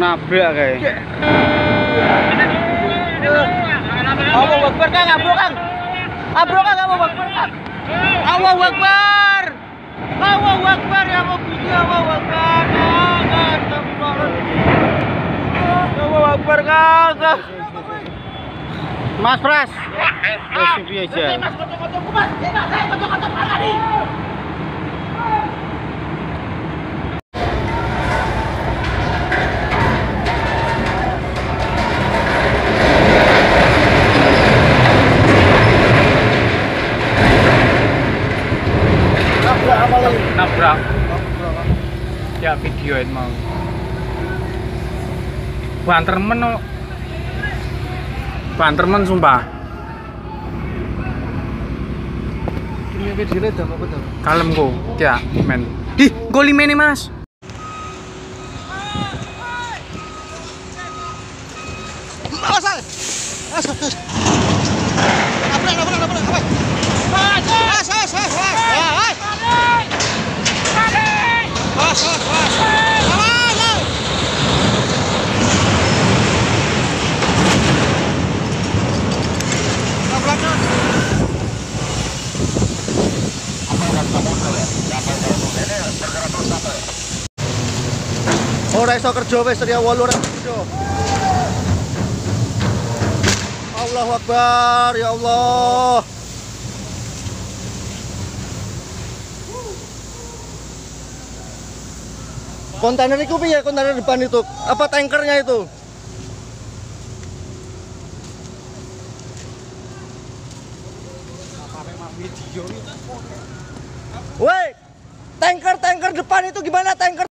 nabrak kayaknya. Allahu Akbar Kang, abrok Kang. Abrok Kang, Allahu Akbar Kang. Allahu Akbar. Allahu Akbar ya Rabbi, Allahu Akbar. Allahu Akbar Kang. Mas Pras. Mas biasa. Mas foto-foto Mas, saya foto-foto lagi. Nabrak ya videoin mau banter men sumpah kalem kok ya men ih goli meni mas ora iso kerja wis riya 8 ora kerja. Allahu Akbar ya Allah. Kontainer itu piye kontainer depan itu? Apa tankernya itu? Woi, tanker depan itu gimana tanker?